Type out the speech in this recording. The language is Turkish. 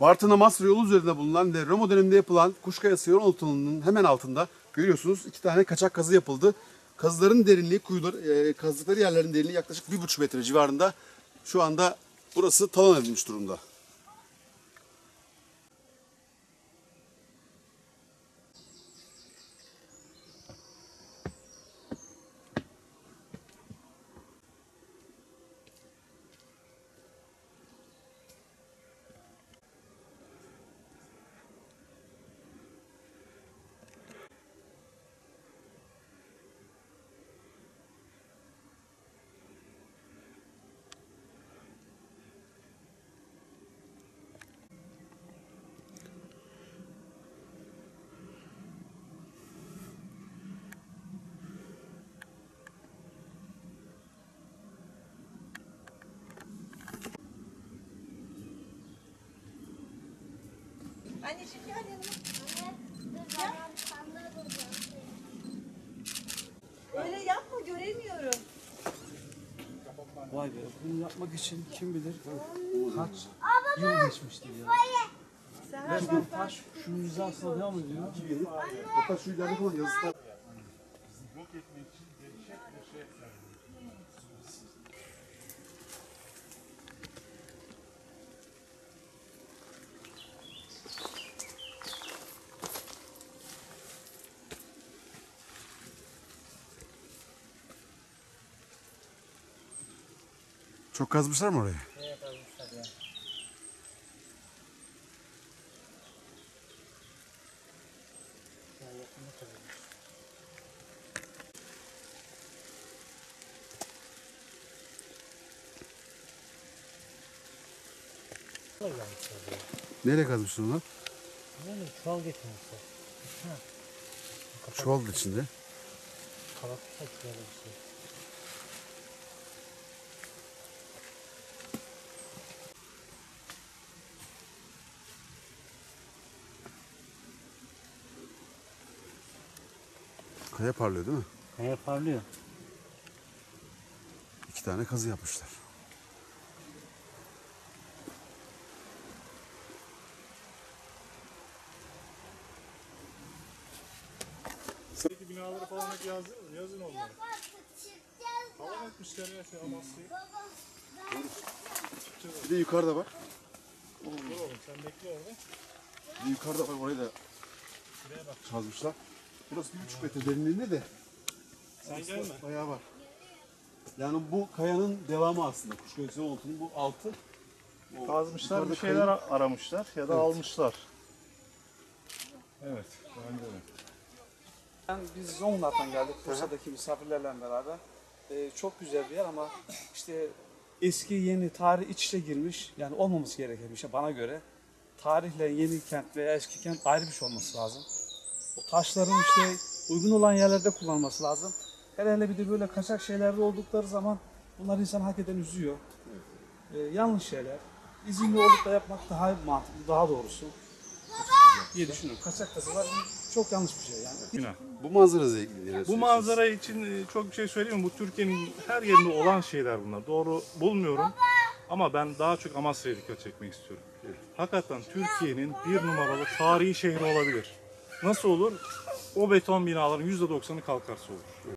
Bartın-Amasra yolu üzerinde bulunan ve Roma döneminde yapılan Kuşkayası yol otununun hemen altında görüyorsunuz 2 tane kaçak kazı yapıldı. Kazıların derinliği, kazdıkları yerlerin derinliği yaklaşık 1,5 metre civarında. Şu anda burası talan edilmiş durumda. Anneciğim gel yanıma. Öyle yapma, göremiyorum. Vay be, bunu yapmak için kim bilir kaç yıl geçmişti ya. Ve bu taş şunun yüzü aslında devam ediyor. O taş şu ileride falan yazıklar. Yok etmek için gelişen bir şey yapar. Çok kazmışlar mı orayı? Evet, kazmışlar ya. Nereye kazmışlar onlar? Nereye? Çuval getirmişler. Çuval da içinde. Kalak bir şey. Kaya parlıyor değil mi? Kaya parlıyor. 2 tane kazı yapmışlar. Sıradaki binaları falan hep yazın oldu. Falan etmişler ya şu Amasra'yı. Bir de yukarıda var. Dur oğlum sen bekle orada. Bir de yukarıda var, orayı da kazmışlar. Burası 1,5 metre derinliğinde de bayağı var. Yani bu kayanın devamı aslında. Kuşkayası oltunun bu altı. Kazmışlar, bir şeyler kayın aramışlar ya da evet, almışlar. Evet, ben de öyle. Yani biz Zonguldak'tan geldik Kursa'daki misafirlerle beraber. Çok güzel bir yer ama işte eski yeni tarih iç içe girmiş. Yani olmaması gereken bir şey bana göre. Tarihle yeni kent veya eski kent ayrı bir şey olması lazım. O taşların işte uygun olan yerlerde kullanması lazım. Hele bir de böyle kaçak şeylerde oldukları zaman bunlar insan hakikaten üzüyor. Yanlış şeyler. İzinli olup da yapmak daha mantıklı, daha doğrusu diye düşünüyorum. Kaçak kazılar çok yanlış bir şey yani. Bu manzara için çok bir şey söyleyeyim mi? Bu Türkiye'nin her yerinde olan şeyler bunlar. Doğru bulmuyorum ama ben daha çok Amasra'ya dikkat çekmek istiyorum. Hakikaten Türkiye'nin 1 numaralı tarihi şehri olabilir. Nasıl olur? O beton binaların %90'ı kalkarsa olur.